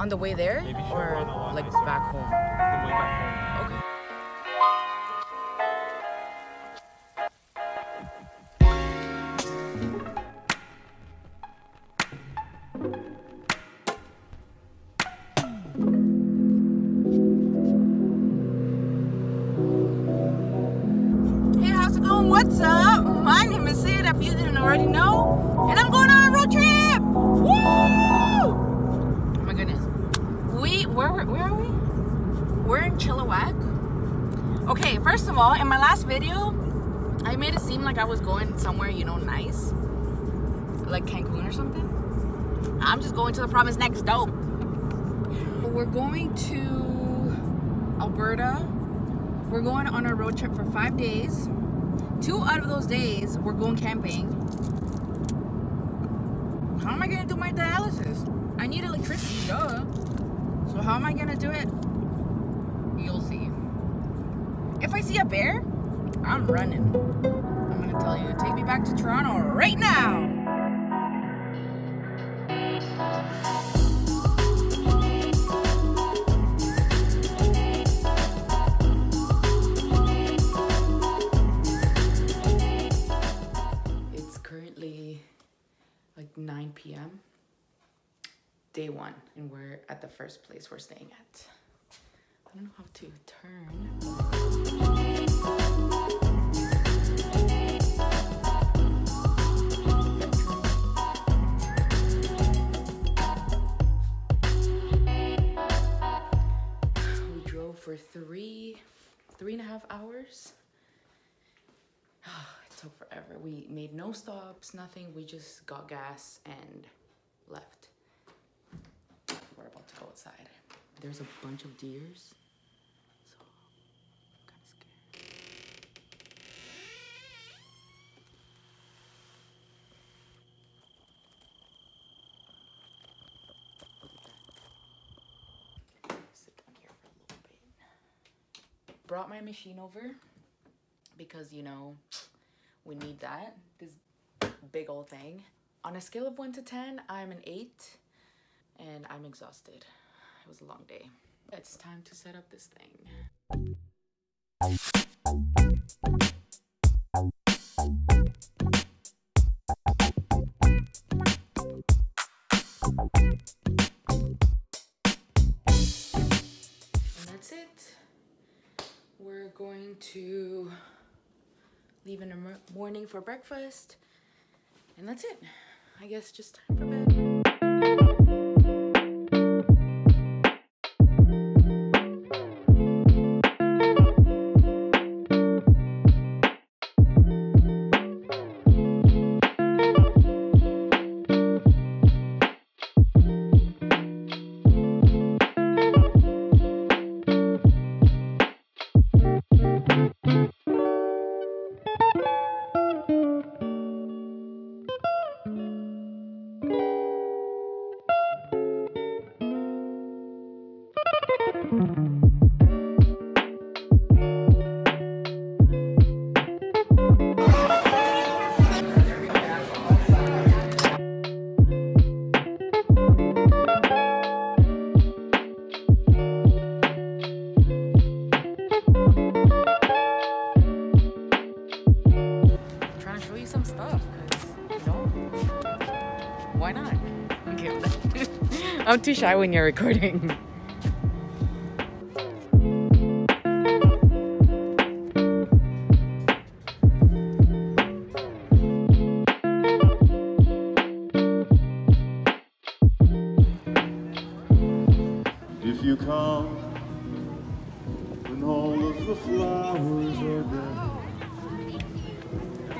On the way there? Maybe or on the way back home? The way back home. Okay. What's up? My name is Sayda, if you didn't already know, and I'm going on a road trip! Woo! Oh my goodness. Where are we? We're in Chilliwack. Okay, first of all, in my last video, I made it seem like I was going somewhere, you know, nice. Like Cancun or something. I'm just going to the province next, dope. We're going to Alberta. We're going on a road trip for 5 days. 2 out of those days, we're going camping. How am I gonna do my dialysis? I need electricity, duh. So how am I gonna do it? You'll see. If I see a bear, I'm running. I'm gonna tell you, take me back to Toronto right now. Like 9 p.m. Day 1, and we're at the first place we're staying at. I don't know how to turn. We drove for three and a half hours. Took forever. We made no stops, nothing. We just got gas and left. We're about to go outside. There's a bunch of deers, so I'm kind of scared. Look at that. Sit down here for a little bit. Brought my machine over because, you know, we need that, this big old thing. On a scale of 1 to 10, I'm an 8, and I'm exhausted. It was a long day. It's time to set up this thing. And that's it. We're going to leave in the morning for breakfast, and that's it. I guess just time for bed. Why not? Okay. I'm too shy when you're recording. If you come when all of the flowers are dead.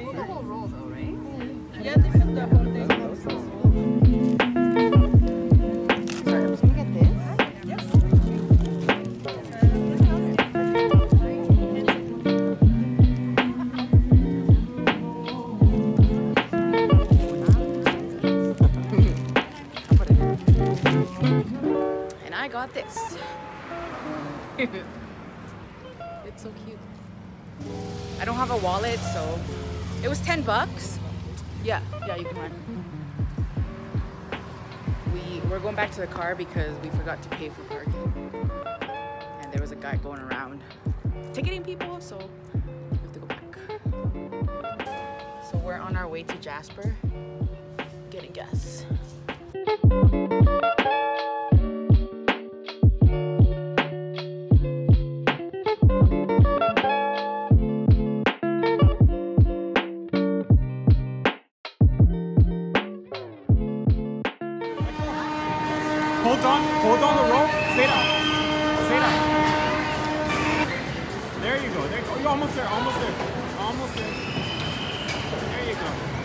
It's a whole roll though, right? Yeah, they put the whole thing. Got this. It's so cute. I don't have a wallet, so it was 10 bucks. Yeah, you can run. We We're going back to the car because we forgot to pay for parking. And there was a guy going around ticketing people, so we have to go back. So we're on our way to Jasper, getting gas. Hold on the rope. Sayda. There you go. There you go. You're almost there. There you go.